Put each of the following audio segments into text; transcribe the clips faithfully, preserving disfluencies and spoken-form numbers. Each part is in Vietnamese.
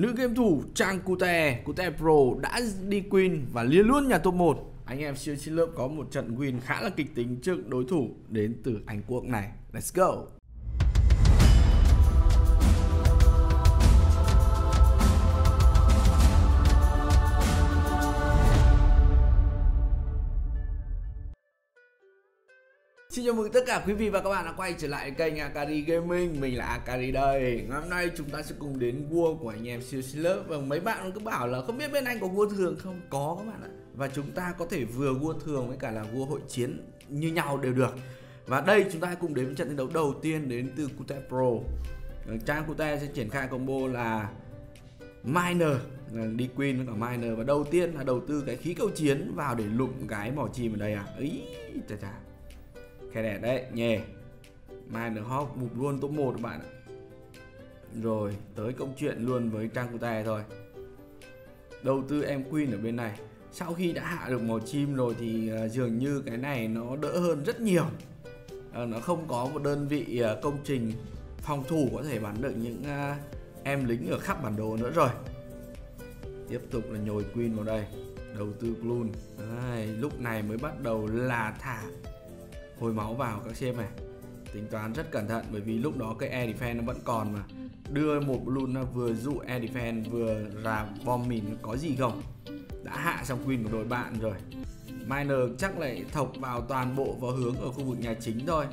Nữ game thủ Trang Cute Cute Pro đã đi win và lia luôn nhà top một. Anh em siêu chiến lược có một trận win khá là kịch tính trước đối thủ đến từ Anh Quốc này. Let's go. Xin chào mừng tất cả quý vị và các bạn đã quay trở lại kênh Akari Gaming. Mình là Akari đây. Ngày hôm nay chúng ta sẽ cùng đến vua của anh em siêu siêu lớp. Và mấy bạn cứ bảo là không biết bên anh có vua thường không? Có các bạn ạ. Và chúng ta có thể vừa vua thường với cả là vua hội chiến như nhau đều được. Và đây chúng ta hãy cùng đến với trận thi đấu đầu tiên đến từ Kutè Pro. Trang Kutè sẽ triển khai combo là Miner, đi Queen với cả Miner. Và đầu tiên là đầu tư cái khí cầu chiến vào để lụng cái mỏ chìm ở đây à. Ý, chà chà. Cái đẹp đấy nhè. Miner hop bụt luôn top một các bạn ạ. Rồi tới công chuyện luôn với Trang Cute thôi. Đầu tư em Queen ở bên này. Sau khi đã hạ được màu chim rồi thì dường như cái này nó đỡ hơn rất nhiều. à, Nó không có một đơn vị công trình phòng thủ có thể bắn được những em lính ở khắp bản đồ nữa rồi. Tiếp tục là nhồi Queen vào đây. Đầu tư Clone. à, Lúc này mới bắt đầu là thả hồi máu vào các xem này. Tính toán rất cẩn thận bởi vì lúc đó cái air defense nó vẫn còn mà. Đưa một blue nó vừa dụ air defense vừa là bom mìn có gì không. Đã hạ xong Queen của đội bạn rồi. Miner chắc lại thọc vào toàn bộ vào hướng ở khu vực nhà chính thôi.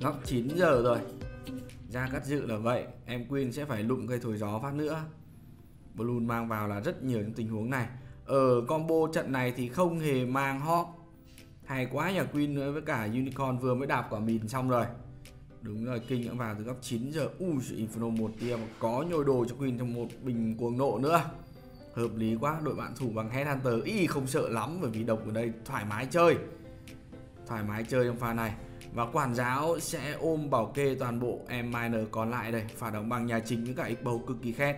Góc chín giờ rồi. Ra cắt dự là vậy. Em Queen sẽ phải lụng cây thổi gió phát nữa. Blue mang vào là rất nhiều những tình huống này. Ở combo trận này thì không hề mang hop. Hay quá nhà Queen nữa với cả Unicorn vừa mới đạp quả mìn xong rồi. Đúng rồi, King đã vào từ góc chín giờ. Ui, Inferno một tia mà có nhồi đồ cho Queen trong một bình cuồng nộ nữa. Hợp lý quá, đội bạn thủ bằng Headhunter. Ý, không sợ lắm bởi vì độc ở đây thoải mái chơi. Thoải mái chơi trong pha này. Và quản giáo sẽ ôm bảo kê toàn bộ em Miner còn lại đây. Phá đóng bằng nhà chính với cả X-Bow cực kỳ khét.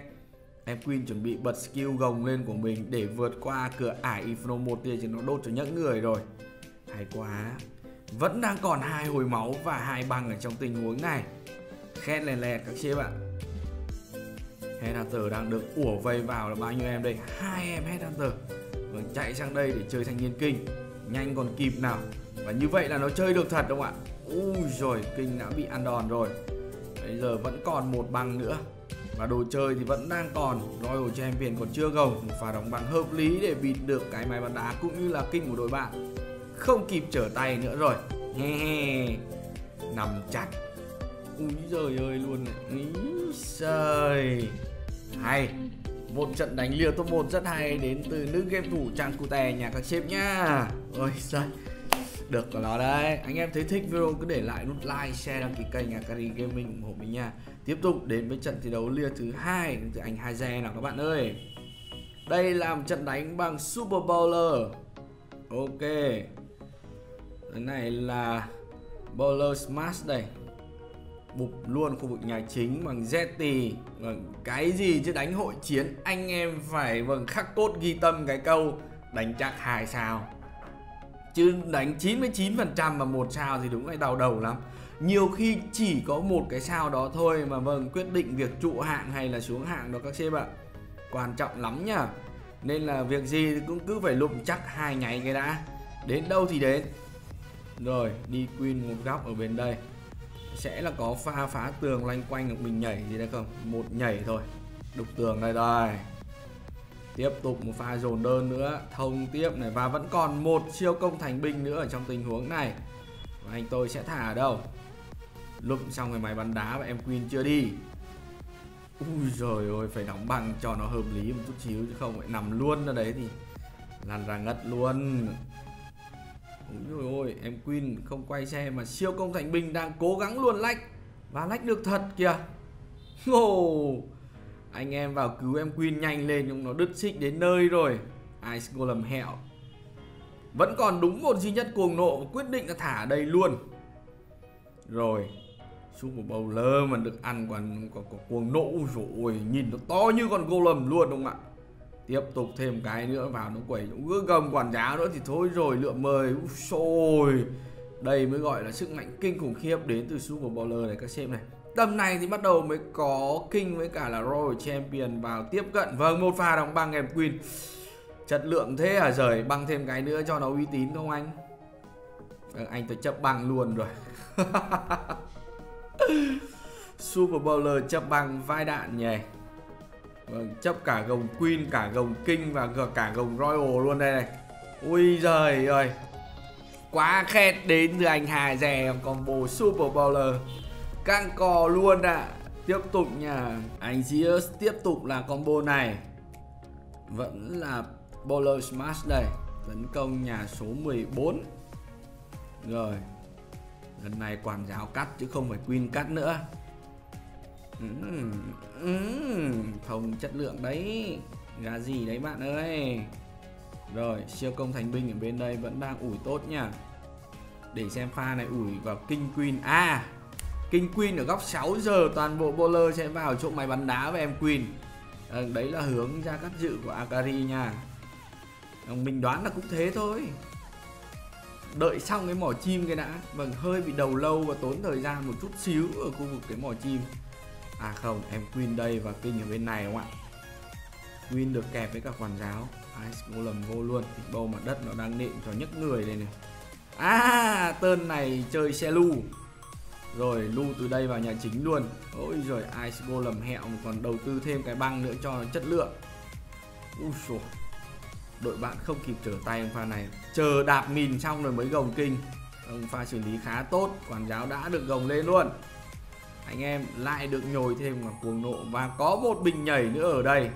Em Queen chuẩn bị bật skill gồng lên của mình để vượt qua cửa ải Inferno một tia chứ nó đốt cho những người rồi. Hay quá. Vẫn đang còn hai hồi máu và hai băng ở trong tình huống này. Khét lè lè các chế bạn. Headhunter đang được ủa vây vào là bao nhiêu em đây? Hai em Headhunter. Vâng, chạy sang đây để chơi thanh niên King. Nhanh còn kịp nào. Và như vậy là nó chơi được thật đúng không ạ? Ui rồi, King đã bị ăn đòn rồi. Bây giờ vẫn còn một băng nữa. Và đồ chơi thì vẫn đang còn. Royal Champion còn chưa gồng. Một pha đóng băng hợp lý để bịt được cái máy bắn đá cũng như là King của đội bạn. Không kịp trở tay nữa rồi. He he. Nằm chặt. Úi giời ơi luôn này. Úi giời. Hay. Một trận đánh lìa top một rất hay đến từ nữ game thủ Trang Cute nhà các sếp nhá. Ôi giời. Được của nó đấy. Anh em thấy thích video cứ để lại nút like, share, đăng ký kênh Akari Gaming ủng hộ mình nha. Tiếp tục đến với trận thi đấu lìa thứ hai từ anh Haze nào các bạn ơi. Đây là một trận đánh bằng Super Bowler. Ok. Cái này là Bowler Smash đây. Bụp luôn khu vực nhà chính bằng Zeti. Vâng, cái gì chứ đánh hội chiến anh em phải vâng khắc cốt ghi tâm cái câu đánh chắc hai sao. Chứ đánh chín mươi chín phần trăm mà một sao thì đúng là đau đầu lắm. Nhiều khi chỉ có một cái sao đó thôi mà vâng quyết định việc trụ hạng hay là xuống hạng đó các sếp ạ. Quan trọng lắm nhá. Nên là việc gì thì cũng cứ phải lụm chắc hai nháy cái đã. Đến đâu thì đến. Rồi đi Queen một góc ở bên đây. Sẽ là có pha phá tường loanh quanh được mình nhảy gì đấy không. Một nhảy thôi. Đục tường đây rồi. Tiếp tục một pha dồn đơn nữa. Thông tiếp này. Và vẫn còn một siêu công thành binh nữa ở trong tình huống này. Và anh tôi sẽ thả ở đâu. Lụm xong rồi máy bắn đá và em Queen chưa đi. Ui giời ơi, phải đóng bằng cho nó hợp lý một chút xíu chứ không phải nằm luôn ra đấy thì lăn ra ngất luôn. Ui giời ơi, em Queen không quay xe mà siêu công thành binh đang cố gắng luôn lách. Và lách được thật kìa. Oh, anh em vào cứu em Queen nhanh lên nhưng nó đứt xích đến nơi rồi. Ice Golem hẹo. Vẫn còn đúng một duy nhất cuồng nộ quyết định là thả đây luôn. Rồi Super Bowler mà được ăn còn có cuồng nộ. Ui dồi ôi, nhìn nó to như con Golem luôn đúng không ạ? Tiếp tục thêm cái nữa vào nó quẩy, nó cứ gầm quản giá nữa thì thôi rồi lượm mời. Ui dồi, đây mới gọi là sức mạnh kinh khủng khiếp đến từ Super Bowler này các sếp này. Tầm này thì bắt đầu mới có King với cả là Royal Champion vào tiếp cận. Vâng, một pha đóng băng em Queen. Chất lượng thế à giời, băng thêm cái nữa cho nó uy tín không anh? Vâng, anh tôi chấp băng luôn rồi. Super Bowler chấp băng vai đạn nhỉ. Vâng, chấp cả gồng Queen, cả gồng King và cả gồng Royal luôn đây này. Ui giời ơi, quá khét đến từ anh Hà Dè. Combo Super Bowler căng cò luôn ạ. À, tiếp tục nha. Anh Zeus tiếp tục là combo này. Vẫn là Bowler Smash đây. Tấn công nhà số mười bốn. Rồi, lần này quản giáo cắt chứ không phải Queen cắt nữa. uhm, uhm, Thông chất lượng đấy. Gà gì đấy bạn ơi. Rồi, siêu công thành binh ở bên đây vẫn đang ủi tốt nha. Để xem pha này ủi vào King Queen. À, King Queen ở góc sáu giờ. Toàn bộ Bowler sẽ vào chỗ máy bắn đá với em Queen. À, đấy là hướng ra cắt dự của Akari nha. Mình đoán là cũng thế thôi. Đợi xong cái mỏ chim cái đã. Vâng, hơi bị đầu lâu và tốn thời gian một chút xíu ở khu vực cái mỏ chim. À không, em Queen đây và King ở bên này không ạ. Queen được kẹp với cả quản giáo. Ice Golem vô luôn. Bầu mặt đất nó đang nện cho nhấc người đây này. À, tên này chơi xe lu. Rồi, lu từ đây vào nhà chính luôn. Ôi giời, Ice Golem hẹo còn đầu tư thêm cái băng nữa cho chất lượng. Úi dồi, đội bạn không kịp trở tay ông pha này. Chờ đạp mìn xong rồi mới gồng King. Ông pha xử lý khá tốt. Quản giáo đã được gồng lên luôn. Anh em lại được nhồi thêm vào cuồng nộ. Và có một bình nhảy nữa ở đây.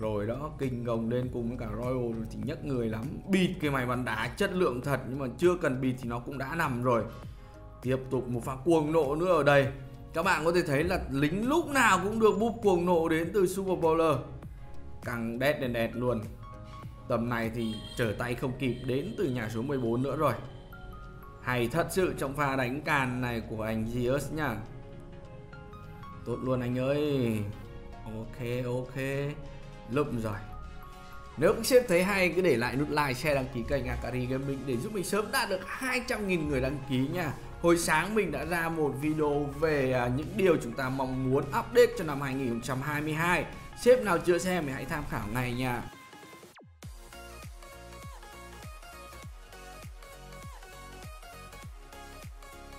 Rồi đó, King gồng lên cùng với cả Royal rồi thì nhấc người lắm. Bịt cái máy bắn đá chất lượng thật. Nhưng mà chưa cần bịt thì nó cũng đã nằm rồi. Tiếp tục một pha cuồng nộ nữa ở đây. Các bạn có thể thấy là lính lúc nào cũng được búp cuồng nộ đến từ Super Bowler. Càng đét đèn đẹt luôn. Tầm này thì trở tay không kịp đến từ nhà số mười bốn nữa rồi. Hay thật sự trong pha đánh càn này của anh Zeus nha. Tốt luôn anh ơi. Ok ok, lụm rồi. Nếu các sếp thấy hay cứ để lại nút like, share, đăng ký kênh Akari Gaming để giúp mình sớm đạt được hai trăm nghìn người đăng ký nha. Hồi sáng mình đã ra một video về những điều chúng ta mong muốn update cho năm hai nghìn không trăm hai mươi hai. Sếp nào chưa xem thì hãy tham khảo ngay nha.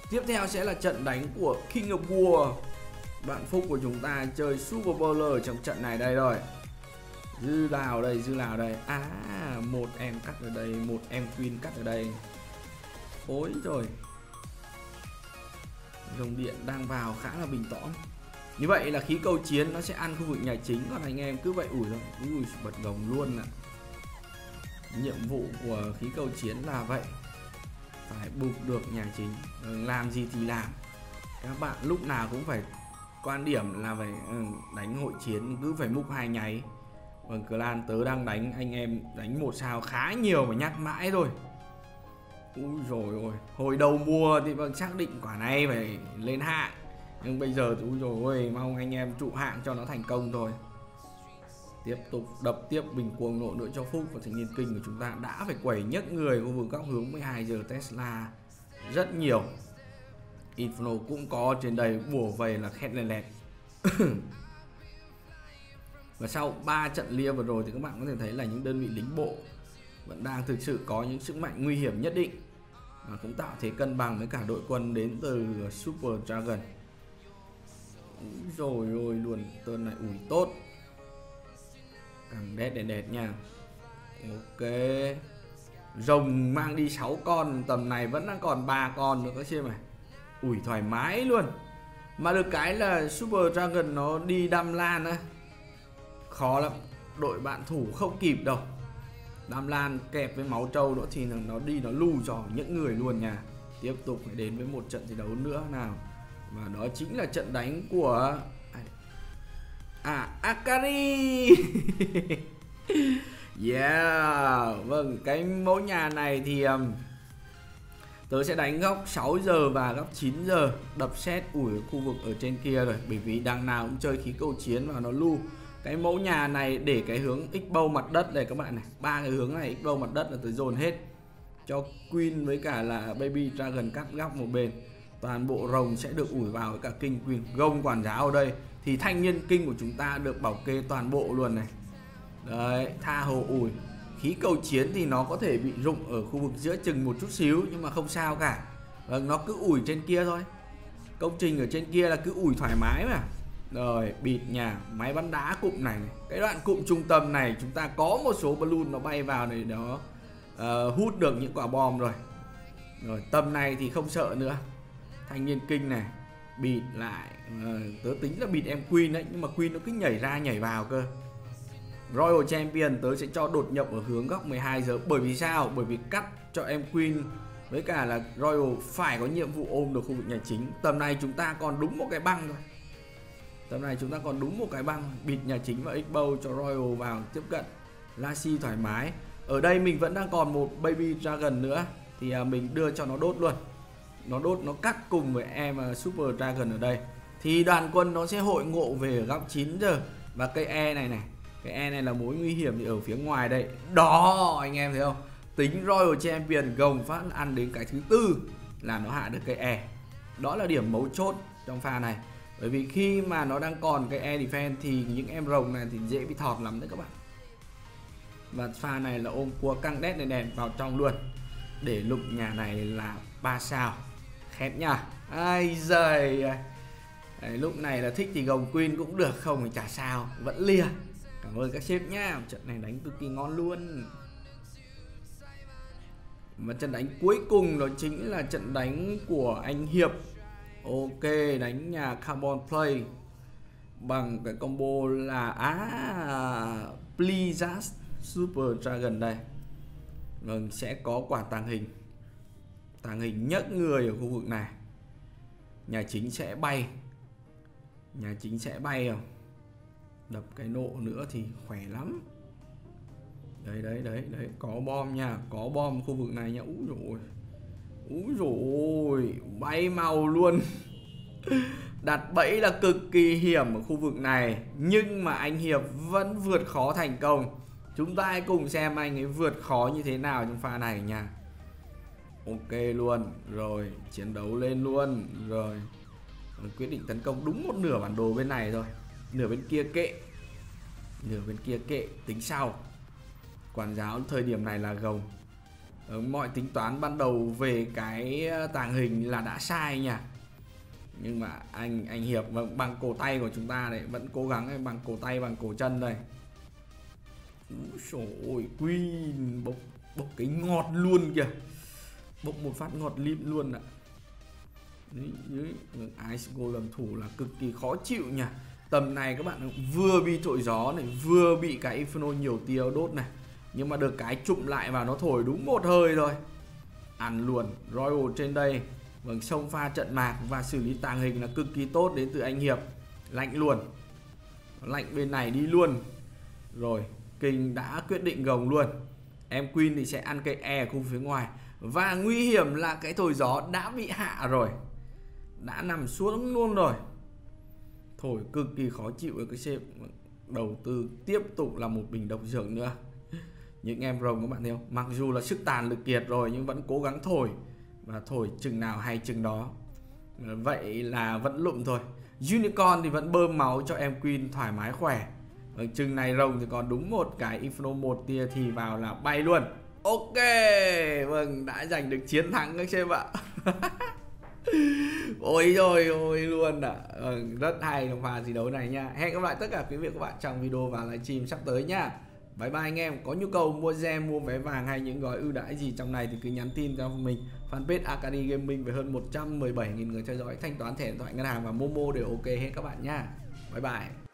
Tiếp theo sẽ là trận đánh của King of War. Bạn Phúc của chúng ta chơi Super Bowler trong trận này đây rồi. Dư lào đây, dư lào đây. À, một em cắt ở đây, một em Queen cắt ở đây. Ối rồi, dòng điện đang vào khá là bình tõm. Như vậy là khí cầu chiến nó sẽ ăn khu vực nhà chính. Còn anh em cứ vậy ủi rồi. Ui, bật gồng luôn ạ. Nhiệm vụ của khí cầu chiến là vậy. Phải buộc được nhà chính. Làm gì thì làm. Các bạn lúc nào cũng phải quan điểm là phải đánh hội chiến. Cứ phải múc hai nháy. Vâng, clan tớ đang đánh, anh em đánh một sao khá nhiều mà nhắc mãi thôi. Úi dồi ôi, hồi đầu mùa thì vâng xác định quả này phải lên hạng. Nhưng bây giờ thì úi dồi ôi, mong anh em trụ hạng cho nó thành công thôi. Tiếp tục đập tiếp bình cuồng nộ nữa cho Phúc. Và thành niên King của chúng ta đã phải quẩy nhấc người khu vực góc hướng mười hai giờ Tesla rất nhiều. Inferno cũng có trên đây, bùa về là khét lẹt lẹt. Và sau ba trận lia vừa rồi thì các bạn có thể thấy là những đơn vị lính bộ vẫn đang thực sự có những sức mạnh nguy hiểm nhất định. Và cũng tạo thế cân bằng với cả đội quân đến từ Super Dragon. Rồi ôi luôn, tên này ủi tốt. Càng đét đèn đẹp nha. Ok, rồng mang đi sáu con, tầm này vẫn đang còn ba con nữa các xem này. Ủi thoải mái luôn. Mà được cái là Super Dragon nó đi đam lan á. Khó lắm, đội bạn thủ không kịp đâu. Đam lan kẹp với máu trâu nữa thì nó đi nó lù dò những người luôn nha. Tiếp tục phải đến với một trận thi đấu nữa nào. Và đó chính là trận đánh của à Akari. Yeah. Vâng, cái mẫu nhà này thì um, tớ sẽ đánh góc sáu giờ và góc chín giờ. Đập xét ủi khu vực ở trên kia rồi. Bởi vì đằng nào cũng chơi khí cầu chiến và nó lu. Cái mẫu nhà này để cái hướng x-bow mặt đất này các bạn này. Ba cái hướng này x-bow mặt đất là tớ dồn hết. Cho Queen với cả là Baby Dragon cắt góc một bên. toàn bộ rồng sẽ được ủi vào với cả king queen. Gông quản giáo ở đây thì thanh niên king của chúng ta được bảo kê toàn bộ luôn này. Đấy, tha hồ ủi. Khí cầu chiến thì nó có thể bị rụng ở khu vực giữa chừng một chút xíu nhưng mà không sao cả. Vâng, nó cứ ủi trên kia thôi. Công trình ở trên kia là cứ ủi thoải mái mà. Rồi, bịt nhà, máy bắn đá cụm này, này. Cái đoạn cụm trung tâm này chúng ta có một số balloon nó bay vào để nó uh, hút được những quả bom rồi. Rồi, tầm này thì không sợ nữa. Thanh niên kinh này, bịt lại. uh, Tớ tính là bịt em Queen đấy, nhưng mà Queen nó cứ nhảy ra nhảy vào cơ. Royal Champion tớ sẽ cho đột nhập ở hướng góc mười hai giờ. Bởi vì sao? Bởi vì cắt cho em Queen với cả là Royal phải có nhiệm vụ ôm được khu vực nhà chính. Tầm này chúng ta còn đúng một cái băng thôi. Tầm này chúng ta còn đúng một cái băng. Bịt nhà chính và X-Bow cho Royal vào tiếp cận. Lassie thoải mái. Ở đây mình vẫn đang còn một Baby Dragon nữa, thì mình đưa cho nó đốt luôn. Nó đốt, nó cắt cùng với em Super Dragon ở đây. Thì đoàn quân nó sẽ hội ngộ về ở góc chín giờ. Và cây E này này, cái E này là mối nguy hiểm thì ở phía ngoài đây. Đó, anh em thấy không? Tính Royal Champion gồng phát ăn đến cái thứ tư là nó hạ được cái E. Đó là điểm mấu chốt trong pha này. Bởi vì khi mà nó đang còn cái E defense thì những em rồng này thì dễ bị thọt lắm đấy các bạn. Và pha này là ôm cua căng đét này đèn vào trong luôn. Để lục nhà này là ba sao. Khét nha. Ai giời. Đấy, lúc này là thích thì gồng Queen cũng được, không thì chả sao, vẫn lìa. Cảm ơn các sếp nhá, trận này đánh cực kỳ ngon luôn. Và trận đánh cuối cùng đó chính là trận đánh của anh Hiệp. Ok, đánh nhà Carbon Play bằng cái combo là à, Blizzard Super Dragon đây. Vâng, sẽ có quả tàng hình. Tàng hình nhấc người ở khu vực này. Nhà chính sẽ bay. Nhà chính sẽ bay không? Đập cái nộ nữa thì khỏe lắm. Đấy đấy đấy đấy, có bom nha, có bom khu vực này nha. Úi dồi, úi dồi, bay màu luôn. Đặt bẫy là cực kỳ hiểm ở khu vực này, nhưng mà anh Hiệp vẫn vượt khó thành công. Chúng ta hãy cùng xem anh ấy vượt khó như thế nào trong pha này nha. Ok luôn, rồi chiến đấu lên luôn. Rồi mình quyết định tấn công đúng một nửa bản đồ bên này rồi. Nửa bên kia kệ, nửa bên kia kệ, tính sau. Quản giáo thời điểm này là gồng. Mọi tính toán ban đầu về cái tàng hình là đã sai nha. Nhưng mà anh anh Hiệp bằng cổ tay của chúng ta đấy, vẫn cố gắng bằng cổ tay, bằng cổ chân đây. Úi dồi, Queen bốc, bốc cái ngọt luôn kìa. Bốc một phát ngọt lim luôn ạ. Ice Golem thủ là cực kỳ khó chịu nha. Tầm này các bạn vừa bị trội gió này, vừa bị cái Inferno nhiều tia đốt này, nhưng mà được cái chụm lại vào nó thổi đúng một hơi thôi. Ăn luôn. Royal trên đây. Vâng, xông pha trận mạc và xử lý tàng hình là cực kỳ tốt đến từ anh Hiệp. Lạnh luôn. Lạnh bên này đi luôn. Rồi, King đã quyết định gồng luôn. Em Queen thì sẽ ăn cây E khu phía ngoài. Và nguy hiểm là cái thổi gió đã bị hạ rồi. Đã nằm xuống luôn rồi. Thổi cực kỳ khó chịu ở cái xếp. Đầu tư tiếp tục là một bình độc dược nữa. Những em rồng các bạn thấy không? Mặc dù là sức tàn lực kiệt rồi nhưng vẫn cố gắng thổi. Và thổi chừng nào hay chừng đó. Vậy là vẫn lụm thôi. Unicorn thì vẫn bơm máu cho em Queen thoải mái khỏe. Ở chừng này rồng thì còn đúng một cái Inferno một tia thì vào là bay luôn. Ok, vâng, đã giành được chiến thắng các sếp ạ. Ôi rồi ôi luôn ạ. À. Ừ, rất hay trong pha thi đấu này nha. Hẹn gặp lại tất cả quý vị và các bạn trong video và livestream sắp tới nha. Bye bye anh em. Có nhu cầu mua gem, mua vé vàng hay những gói ưu đãi gì trong này thì cứ nhắn tin cho mình. Fanpage Akari Gaming với hơn một trăm mười bảy nghìn người theo dõi, thanh toán thẻ điện thoại ngân hàng và Momo đều ok hết các bạn nha. Bye bye.